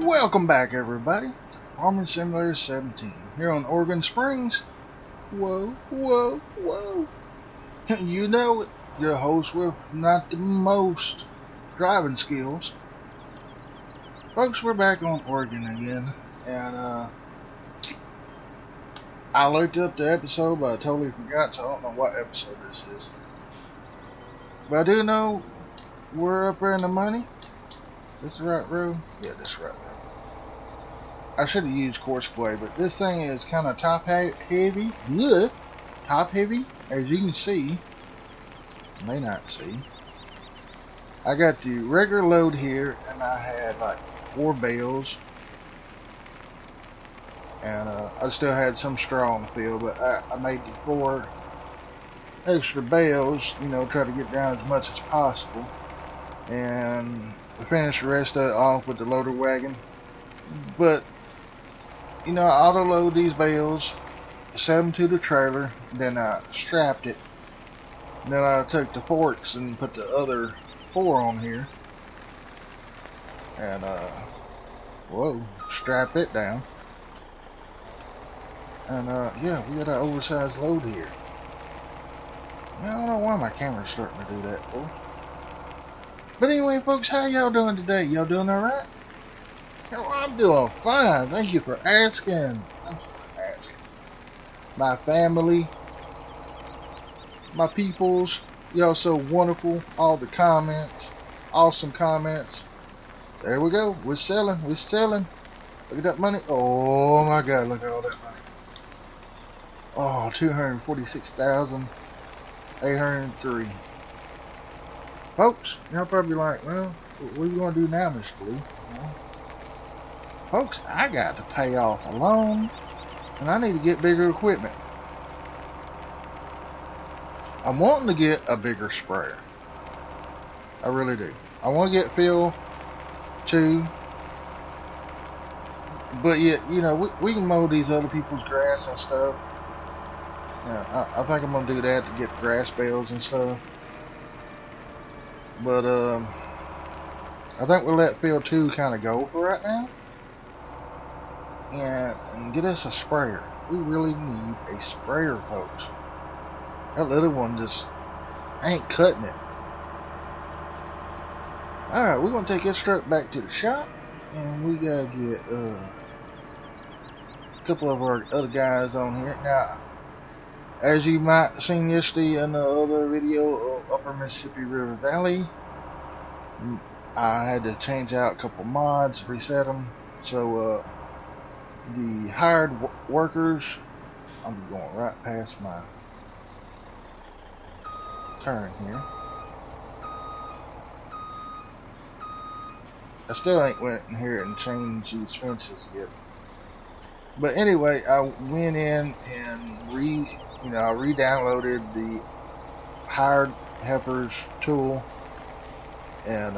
Welcome back, everybody. Farming Simulator 17 here on Oregon Springs. Whoa, whoa, whoa. You know it. Your host with not the most driving skills. Folks, we're back on Oregon again, and I looked up the episode, but I totally forgot, so I don't know what episode this is. But I do know we're up there in the money. This the right road? Yeah, this right road. I should have used courseplay, but this thing is kind of top heavy. Ugh. Top heavy, as you can see. You may not see. I got the regular load here, and I had like 4 bales. And I still had some straw on the field, but I made the 4 extra bales, you know, try to get down as much as possible. And I finished the rest of it off with the loader wagon. But, you know, I auto load these bales, set them to the trailer, then I strapped it. Then I took the forks and put the other 4 on here. And, whoa, strap it down. And, yeah, we got an oversized load here. Now, I don't know why my camera's starting to do that for. But anyway, folks, how y'all doing today? Y'all doing alright? Oh, I'm doing fine. Thank you for asking. Thank you for asking. My family, my peoples, y'all so wonderful. All the comments. Awesome comments. There we go. We're selling. We're selling. Look at that money. Oh, my God. Look at all that money. Oh, 246,803. Folks, y'all probably like, well, what are you going to do now, Miss Blue? Well, folks, I got to pay off a loan, and I need to get bigger equipment. I'm wanting to get a bigger sprayer. I really do. I want to get Phil 2. But yet, you know, we can mow these other people's grass and stuff. Yeah, I think I'm going to do that to get grass bales and stuff. But, I think we'll let Field 2 kind of go for right now. And get us a sprayer. We really need a sprayer, folks. That little one just ain't cutting it. Alright, we're going to take this truck back to the shop. And we got to get a couple of our other guys on here. Now, as you might have seen yesterday in the other video of Upper Mississippi River Valley, I had to change out a couple mods, reset them. So the hired workers, I'm going right past my turn here. I still ain't went in here and changed these fences yet. But anyway, I went in and I re-downloaded the Hired Heifers tool, and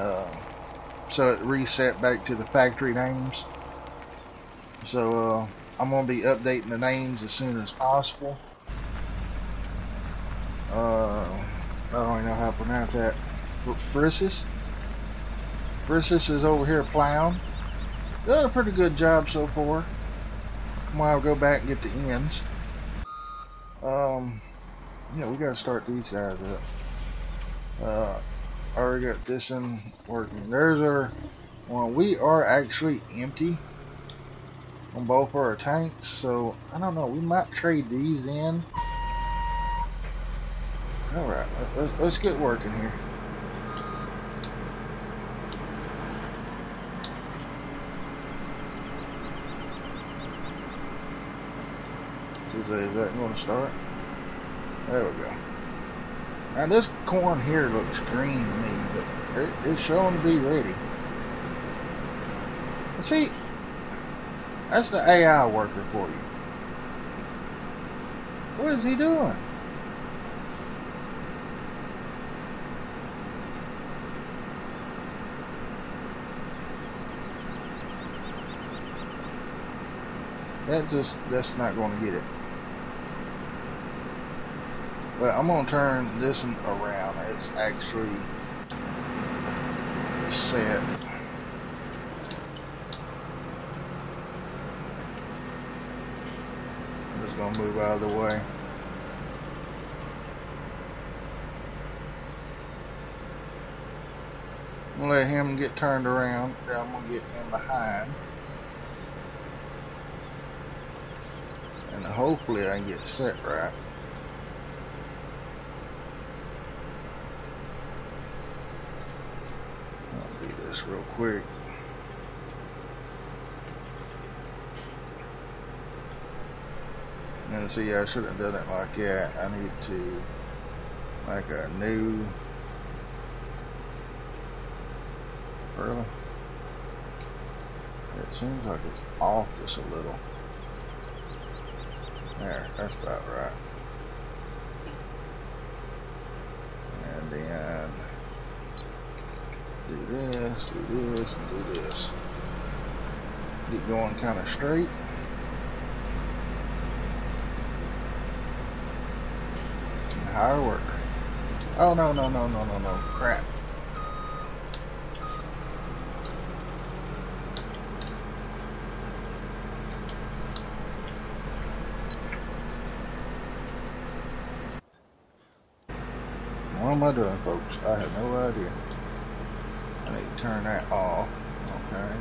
so it reset back to the factory names. So I'm gonna be updating the names as soon as possible. I don't even know how to pronounce that. Frissus. Frissus is over here plowing. Done a pretty good job so far. I'll go back and get the ends. Yeah, we gotta start these guys up. I already got this one working. There's our one. We are actually empty on both of our tanks, so I don't know. We might trade these in. All right, let's get working here. Is that going to start? There we go. Now this corn here looks green to me, but it's showing to be ready. See, that's the AI worker for you. What is he doing? That's not going to get it. But I'm gonna turn this one around. It's actually set. I'm just gonna move out of the way. I'm gonna let him get turned around. Then I'm gonna get in behind. And hopefully I can get set right. I'll do this real quick. And see, I shouldn't have done it like that. I need to make a new really. It seems like it's off just a little. There, that's about right. And then do this, and do this. Keep going kind of straight. And higher work. Oh no, crap. What am I doing, folks? I have no idea. I need to turn that off. Okay.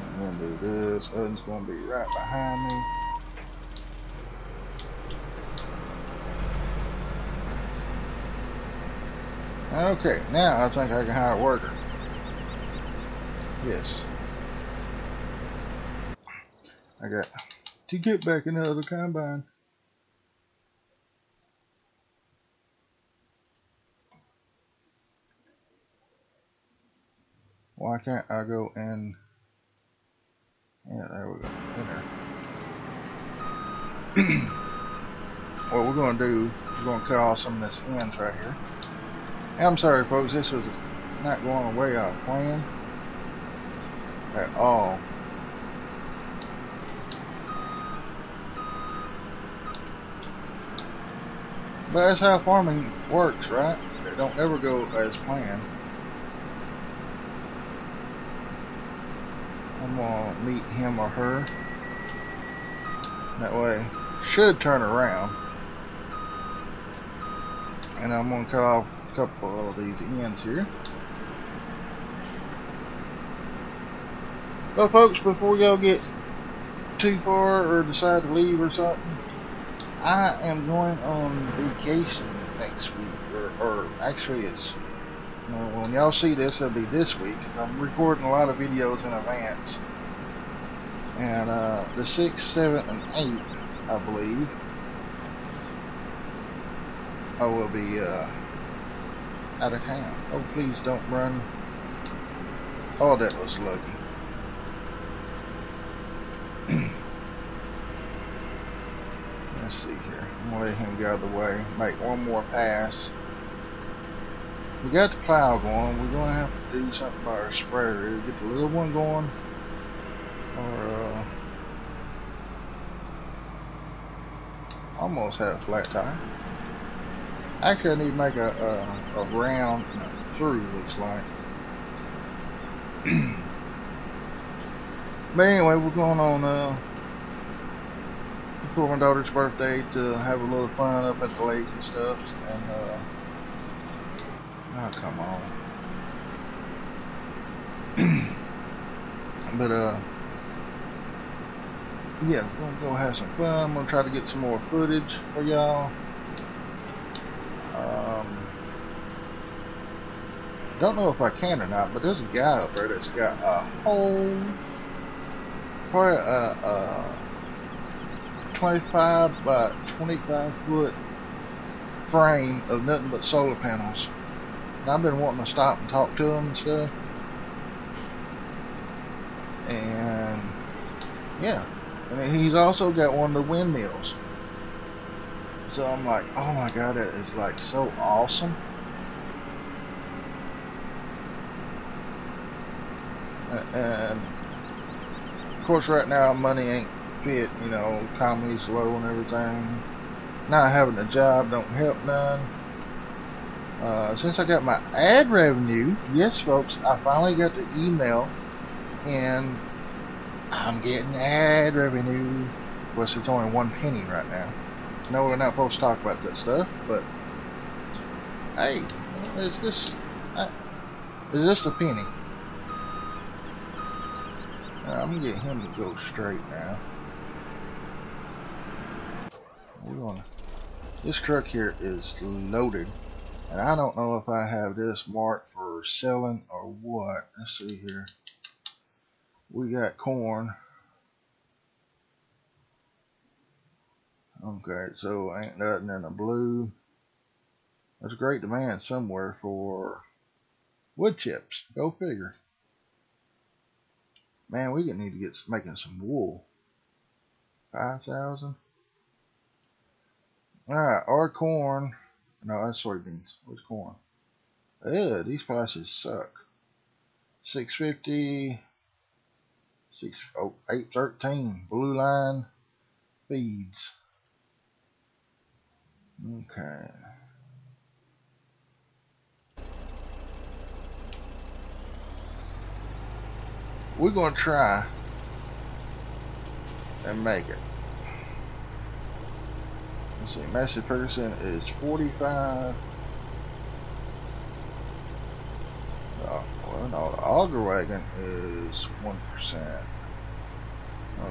I'm gonna do this. Oven's gonna be right behind me. Okay, now I think I can hire a worker. Yes. I got to get back in the other combine. Why can't I go in? Yeah, there we go. Enter. What we're going to do, we're going to cut off some of this ends right here. I'm sorry, folks, this was not going the way I planned at all. But that's how farming works, right? It don't ever go as planned. I'm gonna meet him or her. That way, should turn around. And I'm gonna cut off a couple of these ends here. Well, folks, before y'all get too far or decide to leave or something, I am going on vacation next week, or actually it's. When y'all see this, it'll be this week. I'm recording a lot of videos in advance. And the 6th, 7th, and 8th, I believe, I will be out of town. Oh, please don't run. Oh, that was lucky. Let's see here. I'm going to let him get out of the way. Make one more pass. We got the plow going. We're going to have to do something about our sprayer. Either get the little one going, or almost have a flat tire. Actually, I need to make a round and a through, looks like. But anyway, we're going on for my daughter's birthday to have a little fun up at the lake and stuff. And oh, come on. But, yeah, we're going to go have some fun. I'm going to try to get some more footage for y'all. Don't know if I can or not, but there's a guy up there that's got a whole probably a 25 by 25 foot frame of nothing but solar panels. And I've been wanting to stop and talk to him and stuff. And yeah, and he's also got one of the windmills. So I'm like, oh my god, that is like so awesome. And of course, right now money ain't fit, you know, economy's low and everything. Not having a job don't help none. Since I got my ad revenue, yes folks, I finally got the email and I'm getting ad revenue. Of course, it's only 1 penny right now. No, we're not supposed to talk about that stuff, but hey, is this a penny? I'm gonna get him to go straight now. We're gonna, this truck here is loaded, and I don't know if I have this marked for selling or what. Let's see here. We got corn. Okay, so ain't nothing in the blue. There's great demand somewhere for wood chips. Go figure. Man, we need to get making some wool. 5,000. Alright, our corn. No, that's soybeans. Where's corn? Ugh, these prices suck. 650. 813. Blue line feeds. Okay. We're going to try and make it. Let's see, Massey Ferguson is 45. Oh, well, no, the auger wagon is 1%.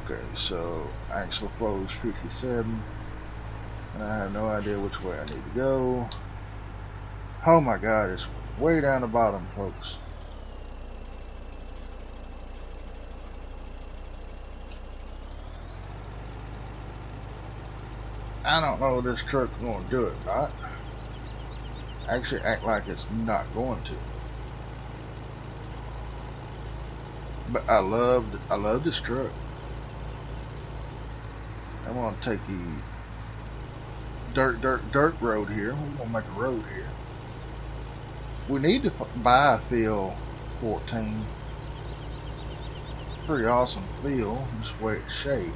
Okay, so axle flow is 57. And I have no idea which way I need to go. Oh my god, it's way down the bottom, folks. I don't know if this truck's going to do it or not. Actually act like it's not going to. But I love this truck. I'm going to take the dirt road here. We're going to make a road here. We need to buy a field 14. Pretty awesome field. This way it's shaped.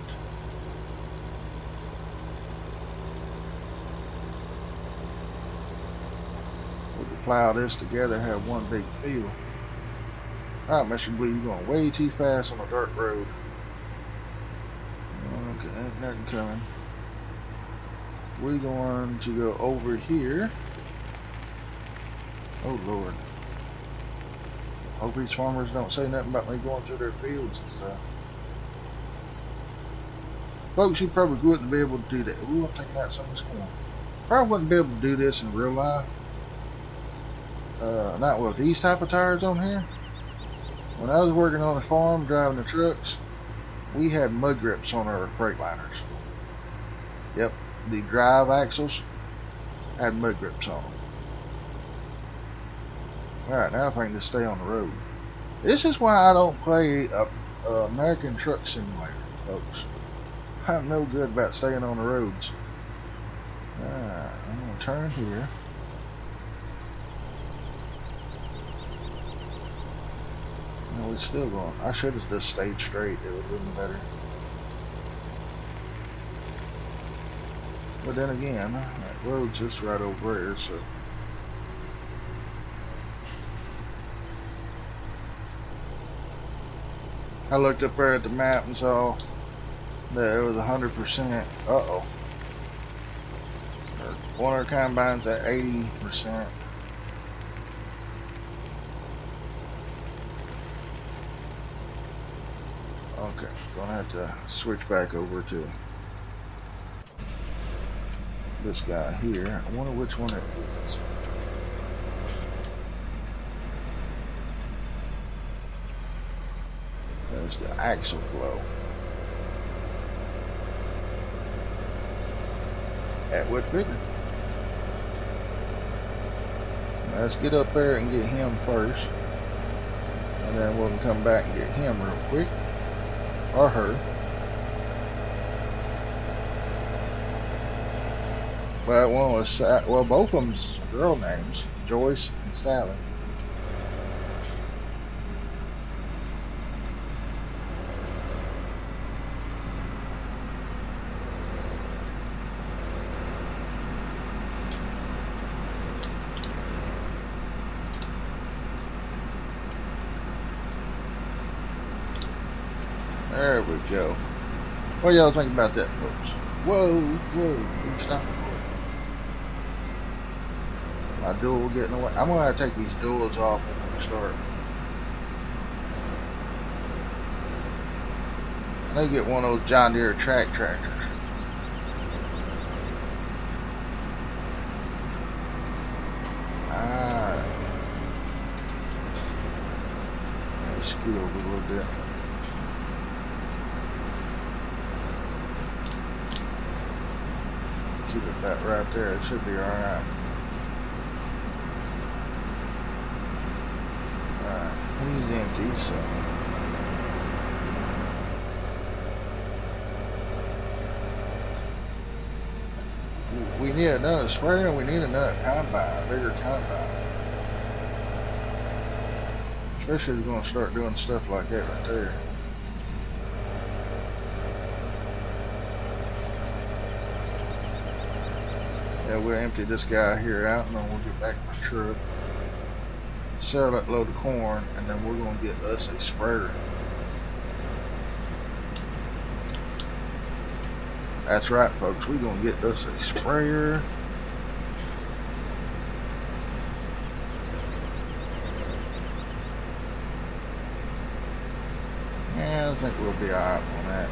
Plow this together, have one big field. Alright, Mr. Blue, you're going way too fast on a dirt road. Okay, ain't nothing coming. We're going to go over here. Oh lord. Hope these farmers don't say nothing about me going through their fields and stuff. Folks, you probably wouldn't be able to do that. We're going to take out some of this corn. Probably wouldn't be able to do this in real life. Not with these type of tires on here. When I was working on the farm driving the trucks, we had mud grips on our freight liners. Yep, the drive axles had mud grips on them. Alright, now I think just stay on the road. This is why I don't play American Truck Simulator, folks. I'm no good about staying on the roads. Alright, I'm going to turn here. No, it's still going. I should have just stayed straight. It would have been better. But then again, that road's just right over there, so. I looked up there at the map and saw that it was 100%. Uh-oh. One of our combines at 80%. Okay, gonna have to switch back over to this guy here. I wonder which one it is. There's the axle flow. At what figure? Let's get up there and get him first. And then we'll come back and get him real quick. Or her. But one was, well, both of them's girl names, Joyce and Sally. There we go. What y'all think about that, folks? Whoa, whoa, stop. My dual getting away. I'm gonna have to take these duals off when we start. I need to get one of those John Deere tractors. Scoot over a little bit. Keep it about right there. It should be all right. All right, he's empty, so we need another sprayer. We need another combine, bigger combine. Especially if we're going to start doing stuff like that right there. Yeah, we'll empty this guy here out, and then we'll get back in the truck, sell that load of corn, and then we're going to get us a sprayer. That's right, folks. We're going to get us a sprayer. I think we'll be alright on that.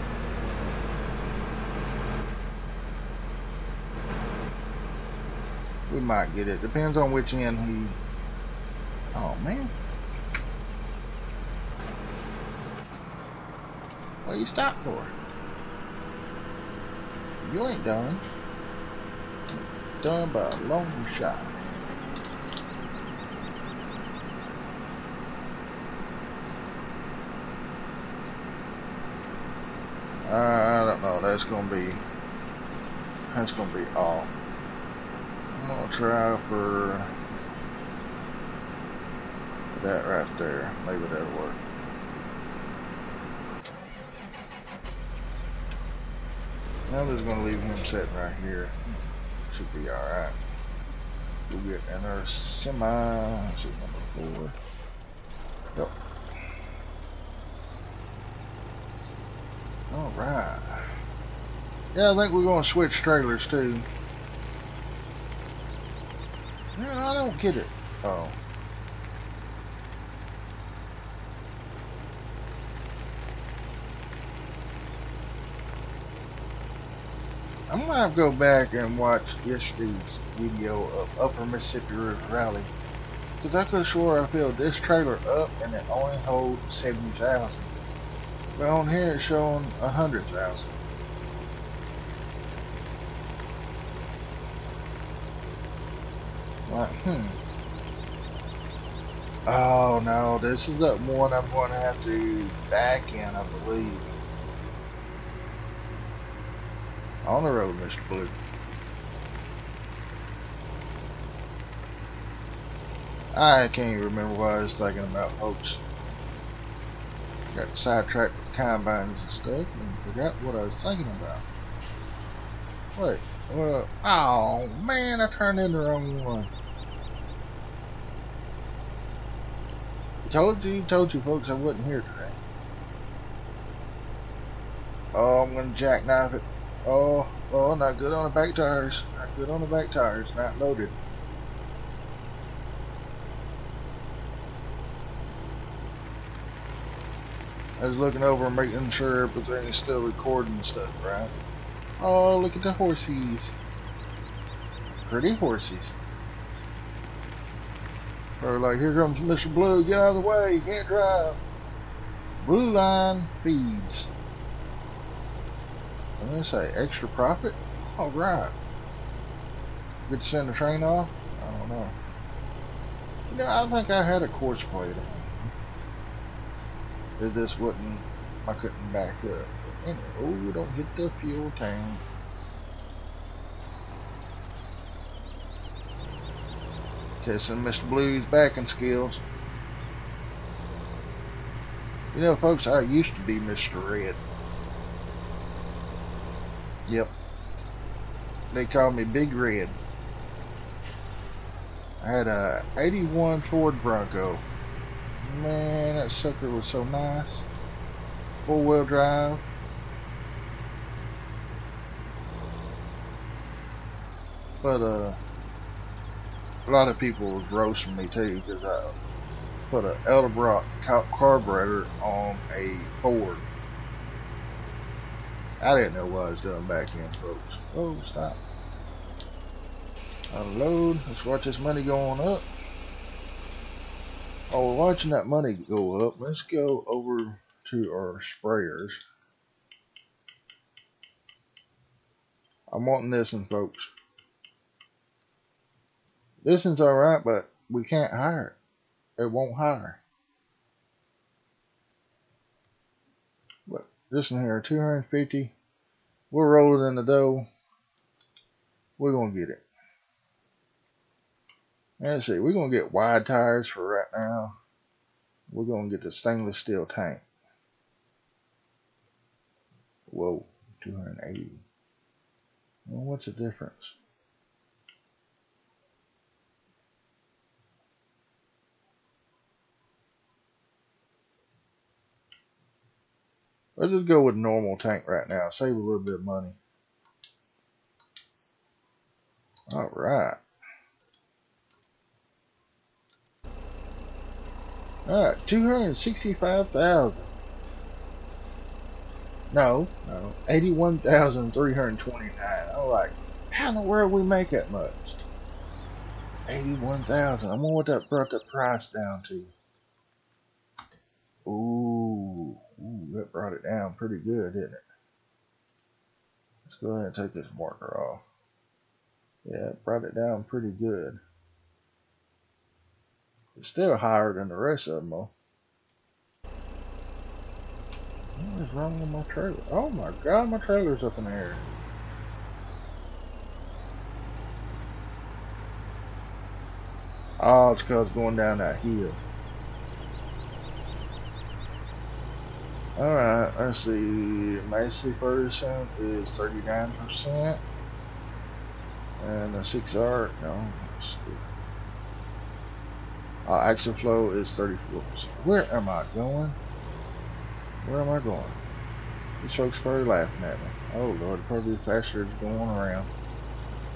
We might get it. Depends on which end he... Oh, man. What you stop for? You ain't done. Done by a long shot. I don't know. That's gonna be all. I'm gonna try for that right there. Maybe that'll work. Now I'm just gonna leave him sitting right here. Should be all right. We'll get in our semi. Let's see, number 4. Yep. Alright. Yeah, I think we're going to switch trailers too. No, I don't get it. Oh. I'm going to have to go back and watch yesterday's video of Upper Mississippi River Valley. Because I could have swore I filled this trailer up and it only holds 70,000. But on here it's showing 100,000. Like, Oh no, this is the one I'm going to have to back in, I believe. On the road, Mr. Blue. I can't even remember what I was thinking about, folks. Got sidetracked with combines and stuff, and forgot what I was thinking about. Wait, well, oh man, I turned in the wrong one. Told you folks, I wasn't here today. Oh, I'm gonna jackknife it. Oh, not good on the back tires. Not good on the back tires. Not loaded. I was looking over and making sure everything is still recording and stuff, right? Oh, look at the horsies. Pretty horsies. Or like, here comes Mr. Blue, get out of the way, you can't drive. Blue line feeds. I'm gonna say extra profit? Alright. Good to send the train off? I don't know. You know, I think I had a courseplay then. It just wouldn't, I couldn't back up. Anyway, oh, don't hit the fuel tank. Testing Mr. Blue's backing skills. You know, folks, I used to be Mr. Red. Yep. They called me Big Red. I had a 81 Ford Bronco. Man, that sucker was so nice. four-wheel drive. But a lot of people was roasting me too because I put an Edelbrock carburetor on a Ford. I didn't know what I was doing back then, folks. Oh, stop. Unload. Let's watch this money going up. Oh, we're watching that money go up. Let's go over to our sprayers. I'm wanting this one, folks. This one's alright, but we can't hire it. It won't hire. But this one here, 250. We'll roll it in the dough. We're going to get it. Let's see, we're going to get wide tires for right now. We're going to get the stainless steel tank. Whoa, 280. Well, what's the difference? Let's just go with normal tank right now. Save a little bit of money. Alright. Alright, 265,000. No, 81,329. I'm like, how in the world we make that much? 81,000. I wonder what that brought the price down to. Ooh, that brought it down pretty good, didn't it? Let's go ahead and take this marker off. Yeah, it brought it down pretty good. It's still higher than the rest of them, though. What is wrong with my trailer? Oh my god, my trailer's up in the air. Oh, it's because it's going down that hill. Alright, let's see. Massey Ferguson is 39%. And the 6R, no. Axle flow is 34%. Where am I going? Where am I going? These folks probably laughing at me. Oh lord, probably faster is going around.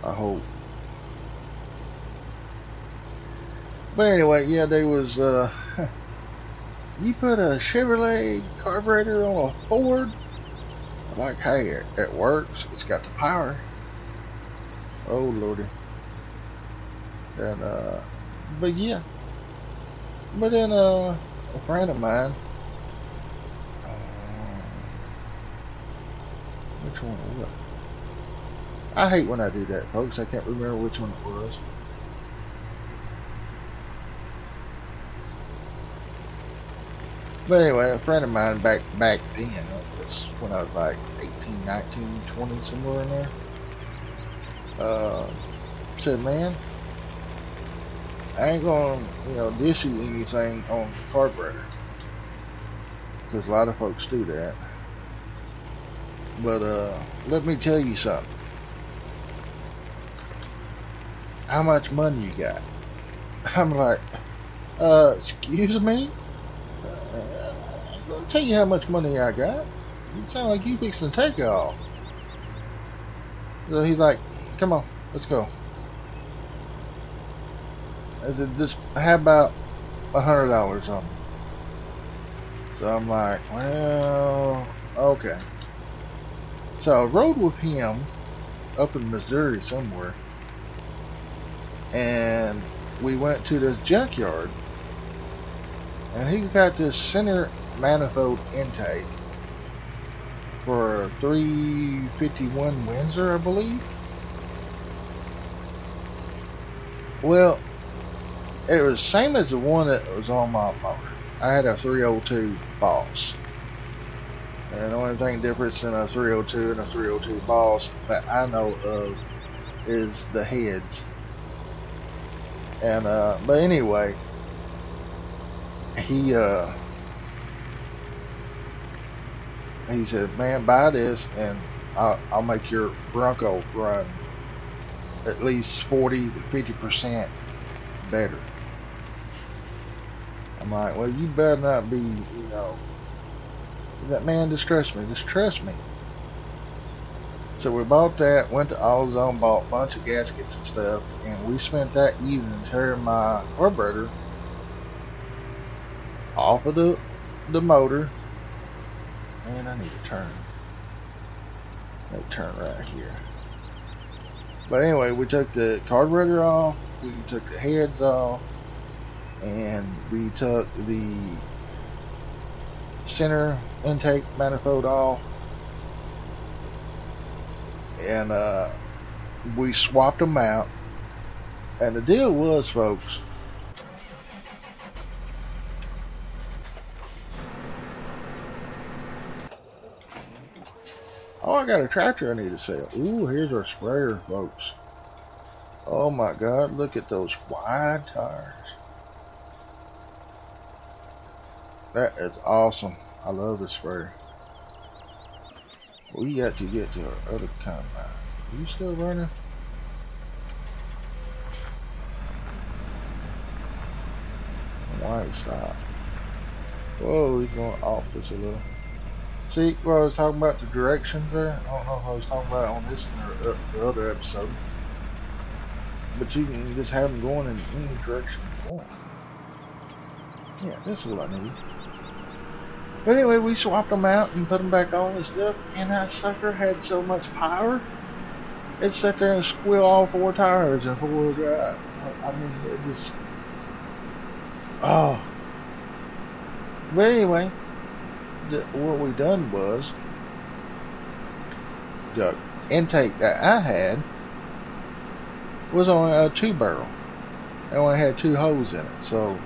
I hope. But anyway, yeah, they was you put a Chevrolet carburetor on a Ford? I'm like, hey, it works. It's got the power. Oh lordy. And but yeah. But then a friend of mine, which one was it? I hate when I do that, folks. I can't remember which one it was. But anyway, a friend of mine back then, it was when I was like 18, 19, 20, somewhere in there, said, man, I ain't gonna, dish you anything on the carburetor, because a lot of folks do that. But let me tell you something. How much money you got? I'm like, excuse me. I'm gonna tell you how much money I got. You sound like you fixing to take it off. So he's like, come on, let's go. I said, just have about $100 on me. So I'm like, well, okay. So I rode with him up in Missouri somewhere, and we went to this junkyard, and he got this center manifold intake for a 351 Windsor, I believe. Well, it was same as the one that was on my motor. I had a 302 boss. And the only thing difference in a 302 and a 302 boss that I know of is the heads. And but anyway, he said, man, buy this and I'll make your Bronco run at least 40 to 50% better. I'm like, well, you better not be, that man distressed me. So we bought that, went to AutoZone, bought a bunch of gaskets and stuff, and we spent that evening tearing my carburetor off of the motor. Man, I need to turn. That turn right here. But anyway, we took the carburetor off, we took the heads off, and we took the center intake manifold off, and we swapped them out. And the deal was, folks, oh, I got a tractor I need to sell. Ooh, here's our sprayer, folks. Oh my God, look at those wide tires. That is awesome. I love this sprayer. We got to get to our other combine. Are you still running? Why stop? Whoa, he's going off this a little. See, what I was talking about, the directions there, I don't know if I was talking about on this or the other episode, but you can just have them going in any direction you want. Yeah, that's what I need. But anyway, we swapped them out and put them back on and stuff, and that sucker had so much power, it sat there and squealed all four tires and four-wheel drive. I mean, it just... oh. But anyway, what we done was, the intake that I had was on a 2-barrel. It only had 2 holes in it, so...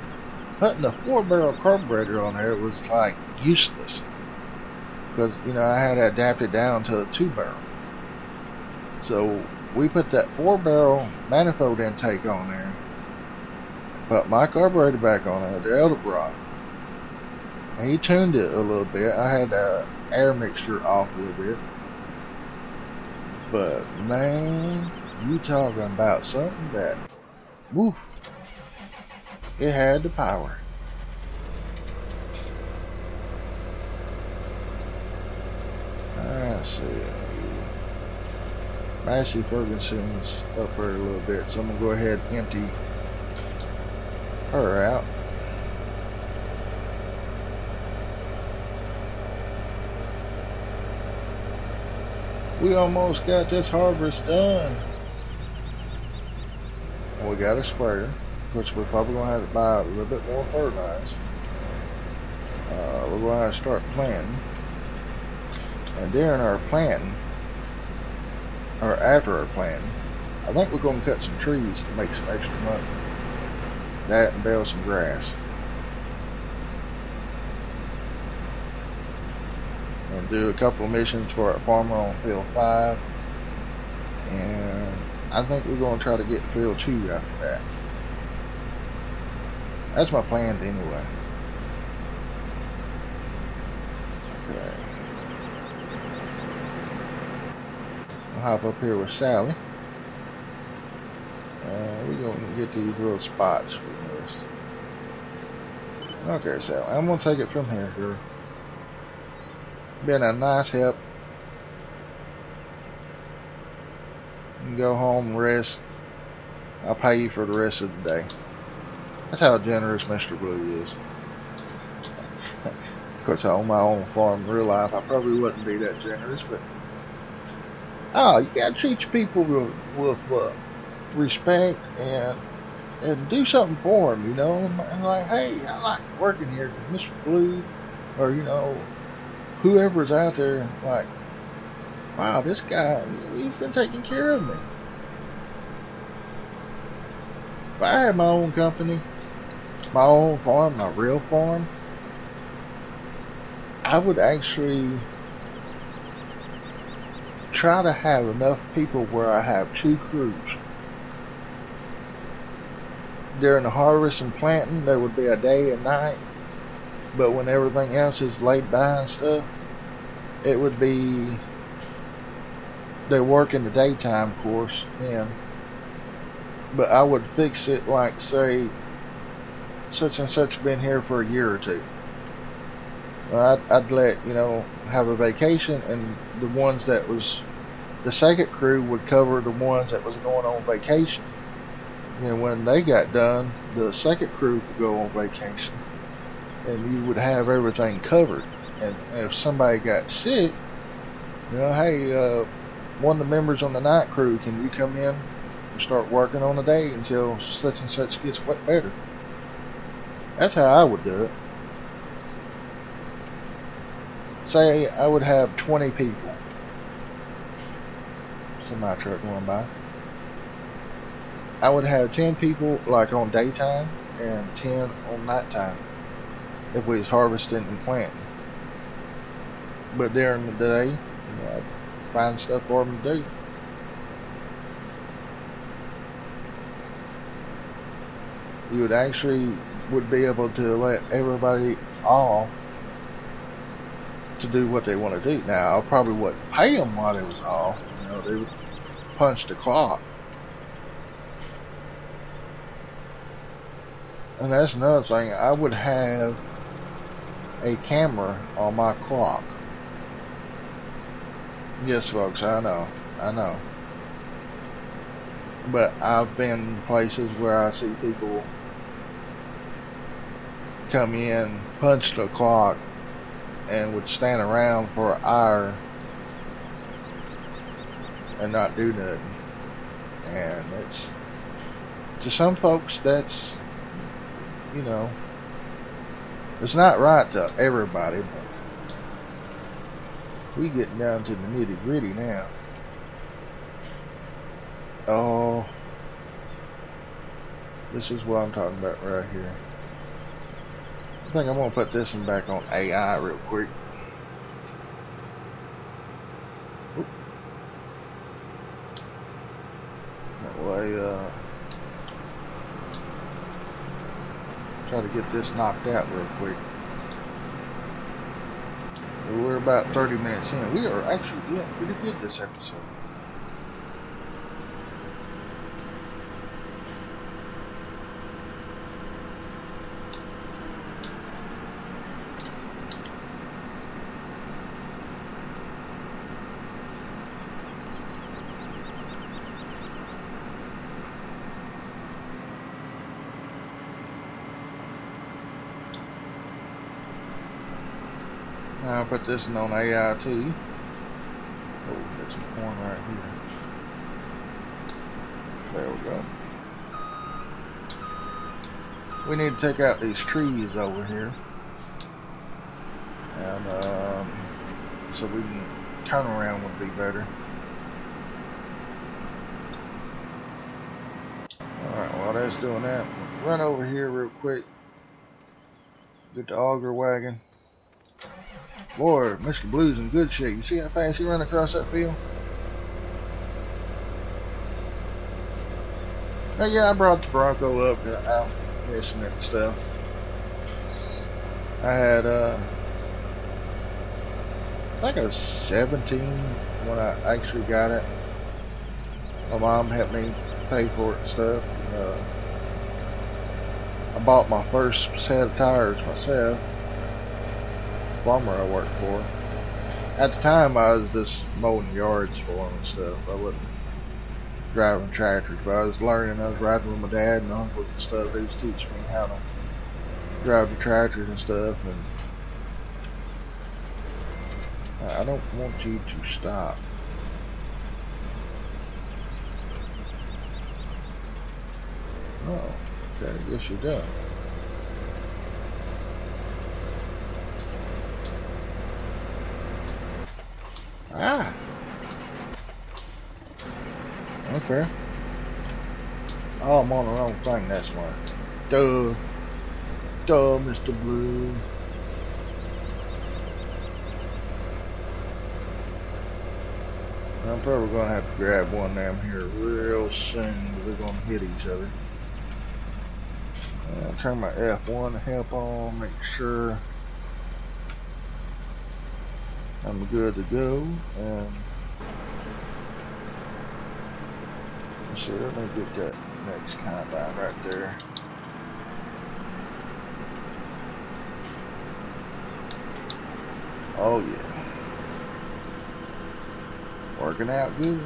putting a 4-barrel carburetor on there was like useless, because you know I had to adapt it down to a 2-barrel. So we put that 4-barrel manifold intake on there, put my carburetor back on there, the Edelbrock. And he tuned it a little bit. I had the air mixture off a little bit, but man, you talking about something that, woof. It had the power. I see. Massey Ferguson's up there a little bit, so I'm gonna go ahead and empty her out. We almost got this harvest done. We got a sprayer, which we're probably going to have to buy a little bit more fertilizer. We're going to have to start planting. And during our planting, or after our planting, I think we're going to cut some trees to make some extra money. That and bale some grass. And do a couple of missions for our farmer on field 5. And I think we're going to try to get field 2 after that. That's my plan anyway. Okay. I'll hop up here with Sally. We're gonna get these little spots we missed. Okay, Sally, I'm gonna take it from here, girl. Been a nice help. You can go home and rest. I'll pay you for the rest of the day. That's how generous Mr. Blue is. Of course, I own my own farm in real life. I probably wouldn't be that generous, but... oh, you gotta treat your people with respect and do something for them, you know? And like, hey, I like working here because Mr. Blue, or, you know, whoever's out there, like, wow, this guy, he's been taking care of me. If I had my own company, my own farm, my real farm, I would actually try to have enough people where I have 2 crews. During the harvest and planting, there would be a day and night, but when everything else is laid by and stuff, it would be they work in the daytime, of course, and but I would fix it like, say, such and such been here for a year or 2. I'd let, you know, have a vacation, and the ones that was the second crew would cover the ones that was going on vacation. And when they got done, the second crew would go on vacation, and you would have everything covered. And if somebody got sick, you know, hey, one of the members on the night crew, can you come in and start working on the day until such and such gets better? That's how I would do it. Say I would have 20 people. Semi truck going by. I would have 10 people like on daytime and 10 on nighttime if we was harvesting and planting. But during the day, you know, I'd find stuff for them to do. You would actually would be able to let everybody off to do what they want to do. Now, I probably wouldn't pay them while they was off. You know, they would punch the clock. And that's another thing. I would have a camera on my clock. Yes, folks, I know. I know. But I've been places where I see people come in, punch the clock, and would stand around for an hour and not do nothing. And it's, to some folks, that's, you know, it's not right to everybody, but we getting down to the nitty-gritty now. Oh, this is what I'm talking about right here. I think I'm gonna put this one back on AI real quick. Oop. That way, try to get this knocked out real quick. We're about 30 minutes in. We are actually doing pretty good this episode. I'll put this one on AI too. Oh, that's some corn right here. There we go. We need to take out these trees over here, and so we can turn around would be better. All right. While that's doing that, run over here real quick. Get the auger wagon. Boy, Mr. Blue's in good shape. You see how fast he ran across that field? Now, yeah, I brought the Bronco up. I'm missing it and stuff. I had, I think I was 17 when I actually got it. My mom helped me pay for it and stuff. And, I bought my first set of tires myself. Farmer I worked for. At the time, I was just mowing yards for him and stuff. I wasn't driving tractors, but I was learning. I was riding with my dad and uncle and stuff. They was teaching me how to drive the tractors and stuff. And I don't want you to stop. Oh, okay. I guess you're done. Ah. Okay. Oh, I'm on the wrong thing, that's why. Duh. Duh, Mr. Blue. I'm probably going to have to grab one of them here real soon. We're going to hit each other. I'll turn my F1 help on, make sure I'm good to go, and let's see, let me get that next combine right there. Oh yeah. Working out good.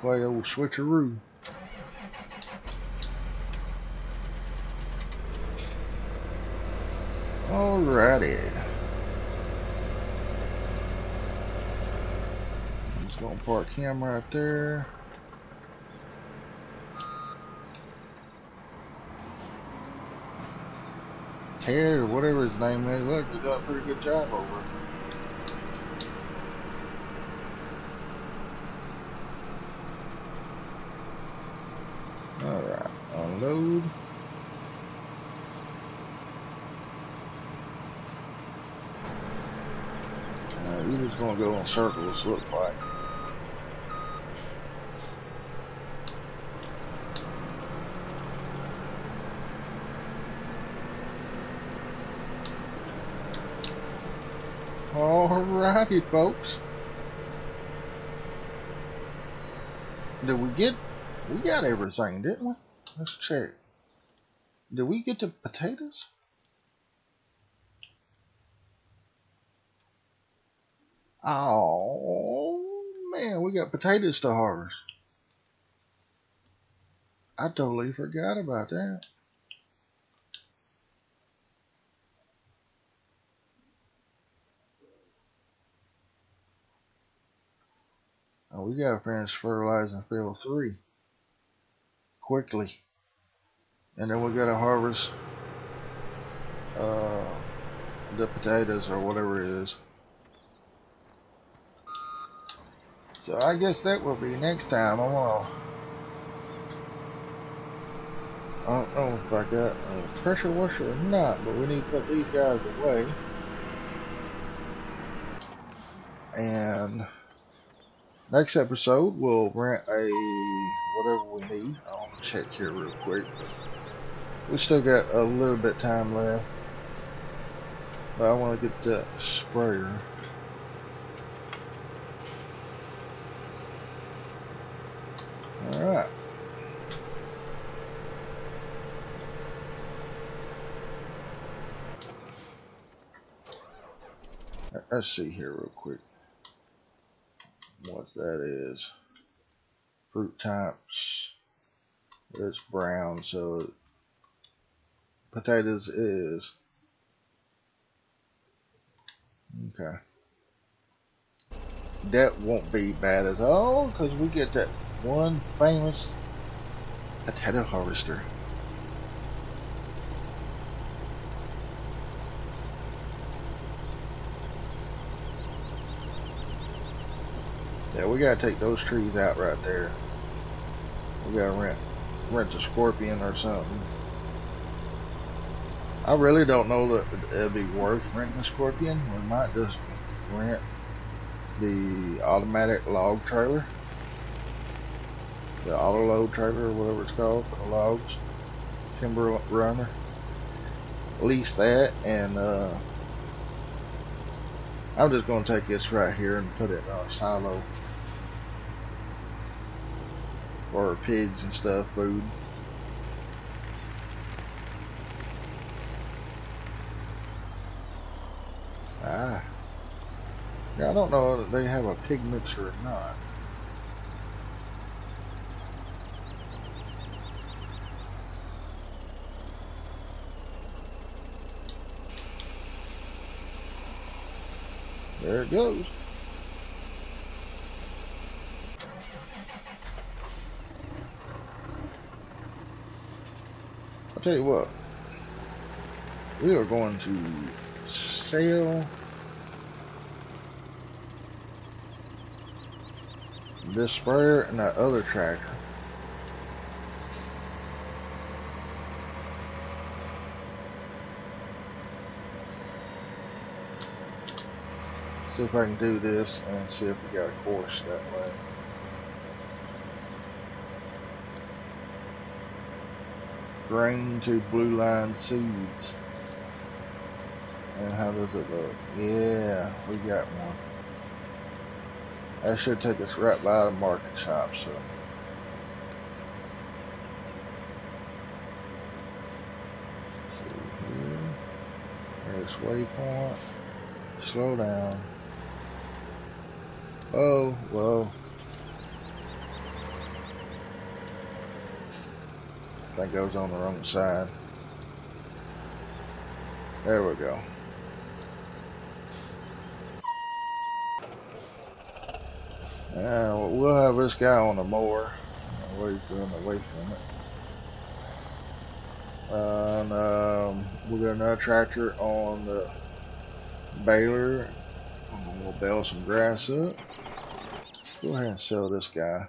Play old switcheroo. Alrighty. I'm just gonna park him right there. Ted or whatever his name is, look, he's done a pretty good job over. Alright, unload. We're just gonna go in circles, look like. Alrighty, folks. Did we get? We got everything, didn't we? Let's check. Did we get the potatoes? Oh man, we got potatoes to harvest. I totally forgot about that. Oh, we gotta finish fertilizing field 3. Quickly, and then we gotta harvest the potatoes or whatever it is. So I guess that will be next time. I'm gonna I don't know if I got a pressure washer or not, but we need to put these guys away, and next episode we'll rent a whatever we need. I'll check here real quick. We still got a little bit time left, but I want to get that sprayer. All right. Let's see here real quick what that is. Fruit types, it's brown, so potatoes is okay. That won't be bad at all, because we get that one famous potato harvester. Yeah, we gotta take those trees out right there. We gotta rent a scorpion or something. I really don't know that it'd be worth renting a scorpion. We might just rent the automatic log trailer, the auto load trailer or whatever it's called for the logs, timber runner. Lease that, and I'm just going to take this right here and put it on a silo for pigs and stuff, food. Ah. Yeah, I don't know if they have a pig mixer or not. There it goes. I'll tell you what, we are going to sell this sprayer and that other tractor. See if I can do this and see if we got a course that way. grain to blue line seeds. And how does it look? Yeah, we got one. That should take us right by the market shop, so. See here. There's waypoint. Slow down. Oh, whoa. I think I was on the wrong side. There we go. We'll have this guy on the mower. Away from it. And we'll get another tractor on the baler. We'll bale some grass up. Go ahead and sell this guy.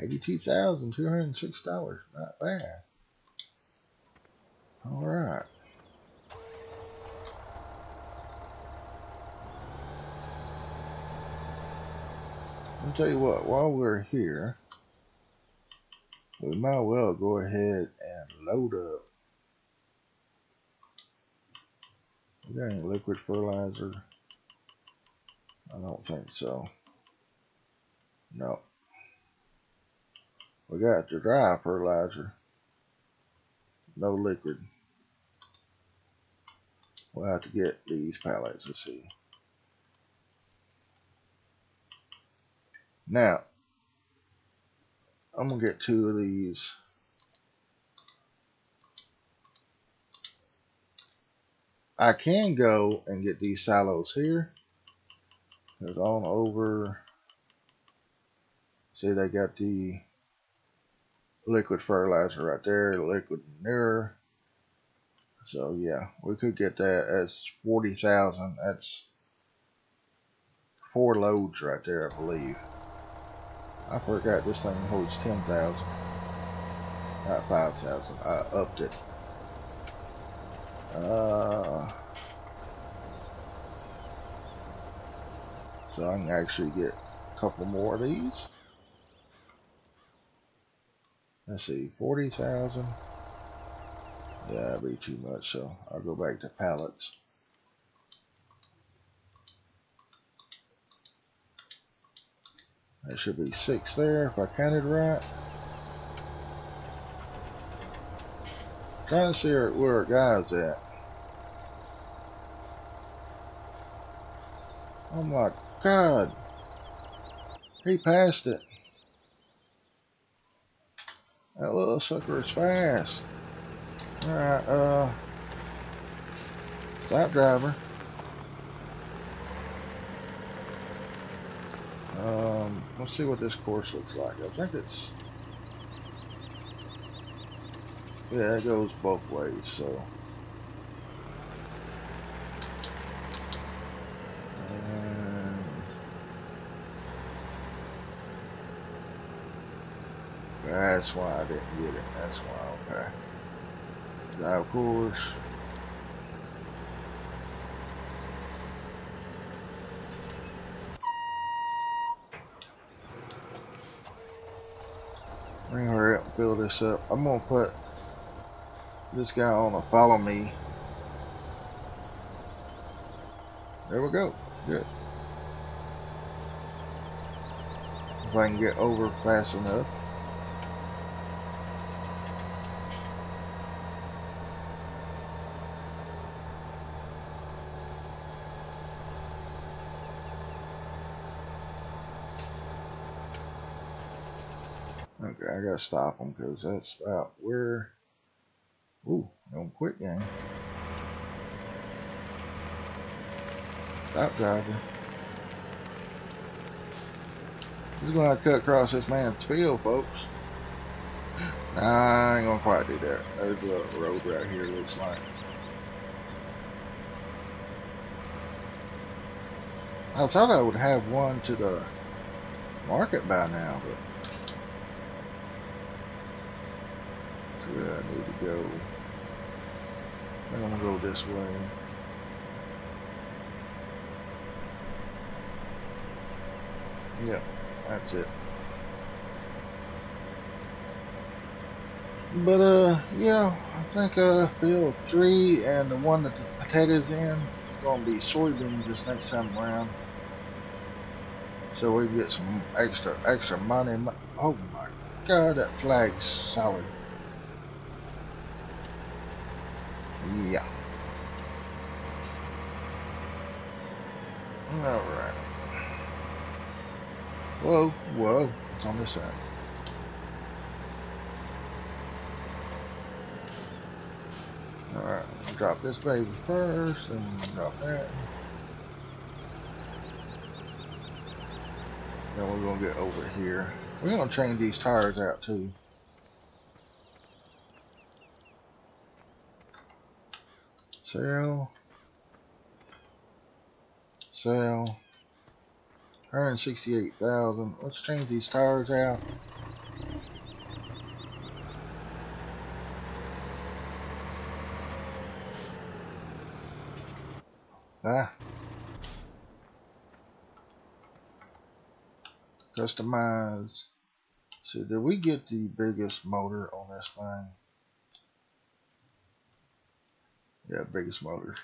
82,206 dollars. Not bad. All right. I'll tell you what. While we're here, we might well go ahead and load up. We got any liquid fertilizer? I don't think so. No. We got the dry fertilizer. No liquid. We'll have to get these pallets. Let's see. Now, I'm going to get two of these. I can go and get these silos here. It's on over. See, they got the liquid fertilizer right there, liquid manure. So yeah, we could get that. That's 40,000. That's 4 loads right there, I believe. I forgot this thing holds 10,000, not 5,000. I upped it. So I can actually get a couple more of these. Let's see, 40,000. Yeah, that'd be too much, so I'll go back to pallets. That should be 6 there if I counted right. Trying to see where our guy's at. Oh my God, he passed it. That little sucker is fast. Alright, stop, driver. Let's see what this course looks like. I think it's... yeah, it goes both ways, so... that's why I didn't get it. That's why. Okay. Drive course. We're gonna hurry up and fill this up. I'm gonna put this guy on a follow me. There we go. Good. If I can get over fast enough. I gotta stop them because that's about where. Ooh, don't quit, gang. Stop, driver. Just gonna have to cut across this man's field, folks. Nah, I ain't gonna quite do that. There's a road right here, looks like. I thought I would have one to the market by now, but. I need to go. I'm gonna go this way. Yep, that's it. But yeah, I think field 3 and the one that the potatoes in gonna be soybeans this next time around, so we get some extra money. Oh my God, that flag's solid. Yeah. All right. Whoa, whoa! It's on this side. Alright, drop this baby first, and we'll drop that. Then we're gonna get over here. We're gonna change these tires out too. Sell. Sell. 168,000. Let's change these tires out. Customize. So did we get the biggest motor on this thing? Yeah, biggest motor.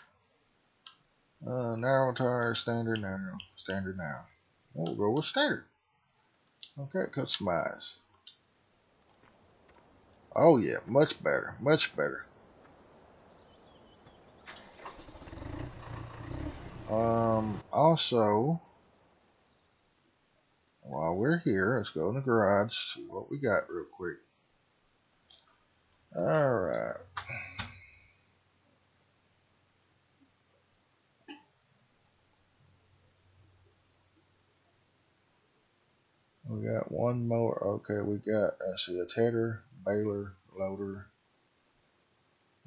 Narrow tire, standard narrow, standard narrow. We'll go with standard. Okay, customize. Oh yeah, much better, much better. Also, while we're here, let's go in the garage, see what we got real quick. Alright. We got one more. Okay, we got, let's see, a tedder, baler, loader,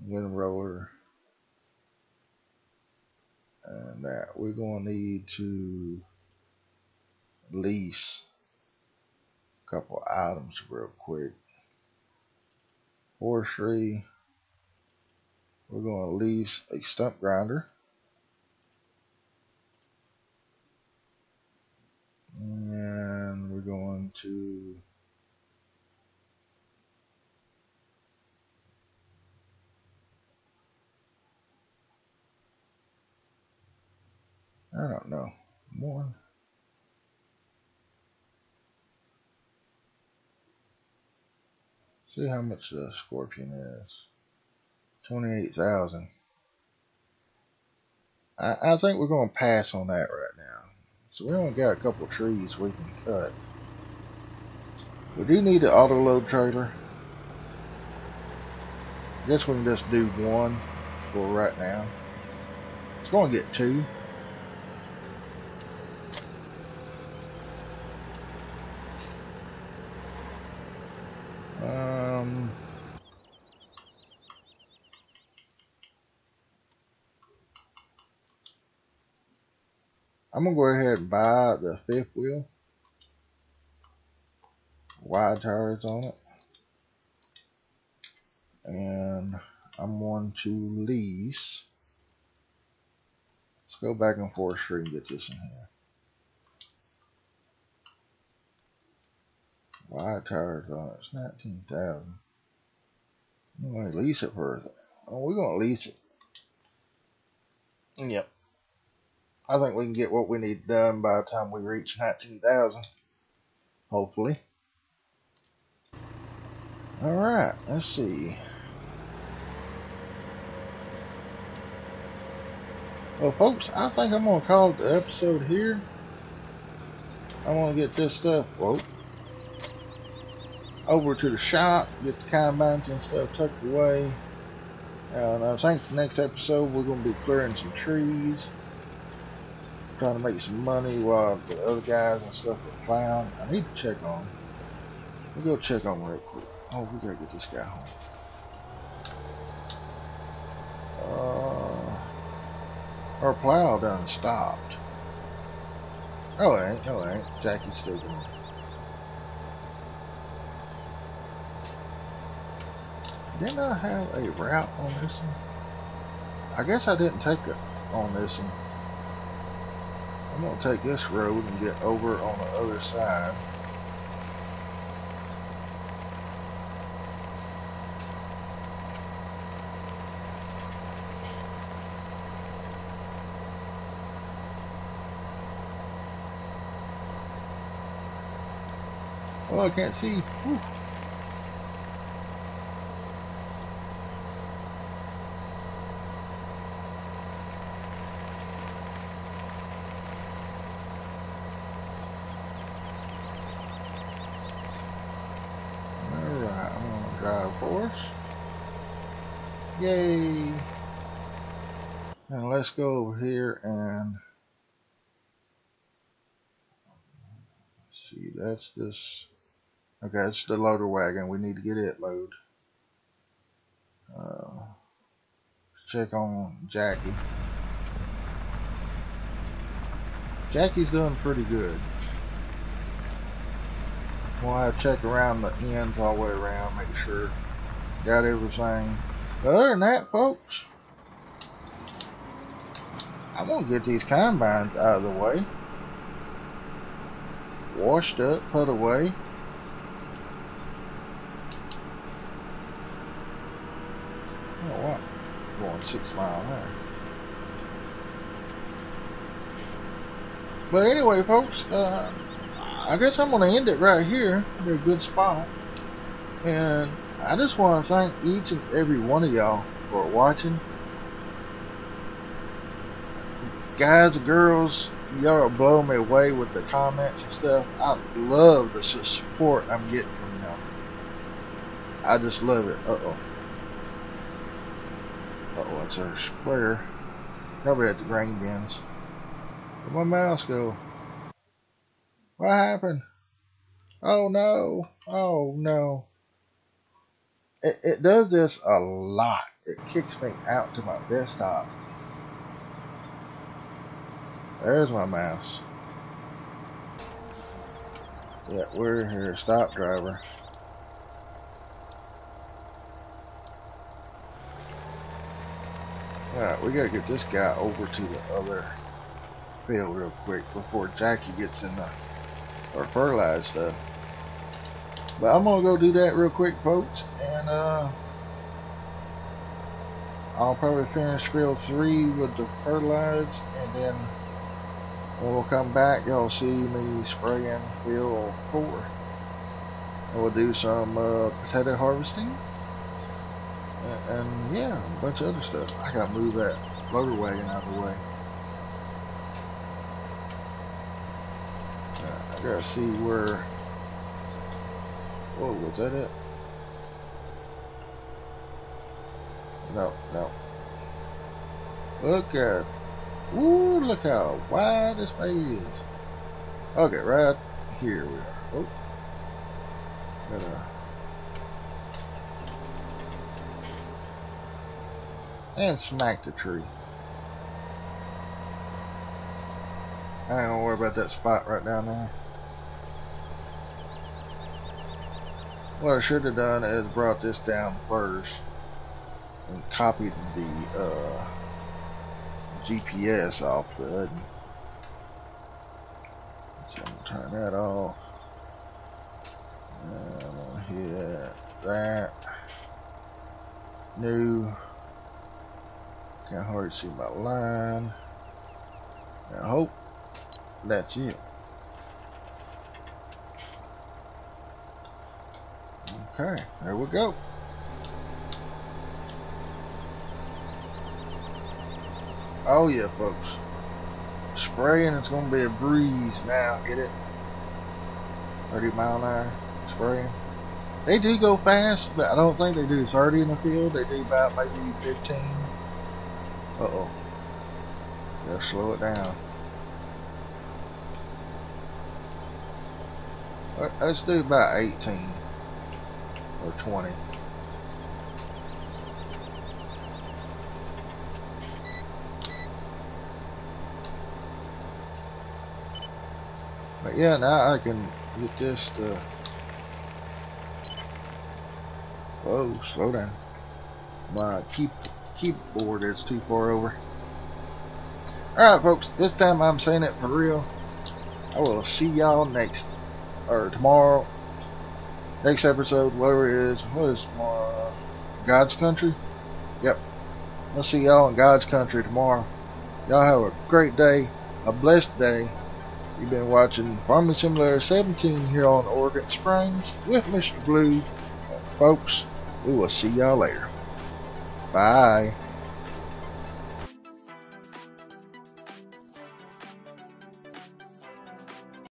wind roller. And that we're going to need to lease a couple items real quick. Forestry, we're going to lease a stump grinder. And we're going to I don't know. One. See how much the Scorpion is. 28,000. I think we're going to pass on that right now. So we only got a couple of trees we can cut. We do need the auto load trailer. I guess we can just do one for right now. It's going to get two. I'm gonna go ahead and buy the fifth wheel, wide tires on it, and I'm going to lease. Let's go back and forth street and get this in here. Wide tires on it. It's 19,000. I'm gonna lease it for. Oh, we're gonna lease it. Yep. I think we can get what we need done by the time we reach 19,000. Hopefully. Alright, let's see. Well, folks, I think I'm going to call it the episode here. I want to get this stuff over to the shop, get the combines and stuff tucked away. And I think the next episode we're going to be clearing some trees. Trying to make some money while the other guys and stuff are plowing. I need to check on them. We'll go check on them real quick. Oh, we gotta get this guy home. Our plow done stopped. Oh, it ain't. No, it ain't. Jackie's still going. Didn't I have a route on this one? I guess I didn't take it on this one. I'm going to take this road and get over on the other side. Oh, I can't see. Woo. Yay! And let's go over here and see, that's this. Okay, it's the loader wagon. We need to get it loaded. Check on Jackie. Jackie's doing pretty good. We'll have to check around the ends all the way around, make sure got everything. But other than that, folks, I want to get these combines out of the way. Washed up, put away. Oh, wow. Going 6 miles an hour. But anyway, folks, I guess I'm going to end it right here. They're a good spot. And I just want to thank each and every one of y'all for watching. Guys and girls, y'all are blowing me away with the comments and stuff. I love the support I'm getting from y'all. I just love it. Uh-oh. Uh-oh, that's our sprayer. Probably at the grain bins. Where'd my mouse go? What happened? Oh, no. Oh, no. It does this a lot. It kicks me out to my desktop. There's my mouse. Yeah, we're here. Stop, driver. Alright, we gotta get this guy over to the other field real quick before Jackie gets in the or fertilized stuff. But I'm gonna go do that real quick, folks, and I'll probably finish field 3 with the fertilize, and then when we'll come back, y'all see me spraying field 4. And we'll do some potato harvesting, and yeah, a bunch of other stuff. I gotta move that loader wagon out of the way. I gotta see where. Oh, was that it? No, no. Look at, ooh, look how wide this place is. Okay, right here we are. Oh, and smack the tree. I ain't gonna worry about that spot right down there. What I should have done is brought this down first and copied the GPS off the hood. So I'm gonna turn that off. And I'm gonna hit that. New. Can't hardly see my line. I hope that's it. Okay, there we go. Oh yeah, folks. Spraying, it's gonna be a breeze now. Get it? 30 mile an hour spraying. They do go fast, but I don't think they do 30 in the field. They do about maybe 15. Uh oh. Gotta slow it down. Let's do about 18. Or 20. But yeah, now I can get this to. Whoa, slow down. My keyboard is too far over. Alright, folks, this time I'm saying it for real. I will see y'all next or tomorrow. Next episode, whatever it is, what is tomorrow? God's Country? Yep. We'll see y'all in God's Country tomorrow. Y'all have a great day, a blessed day, You've been watching Farming Simulator 17 here on Oregon Springs with Mr. Blue. And folks, we will see y'all later. Bye.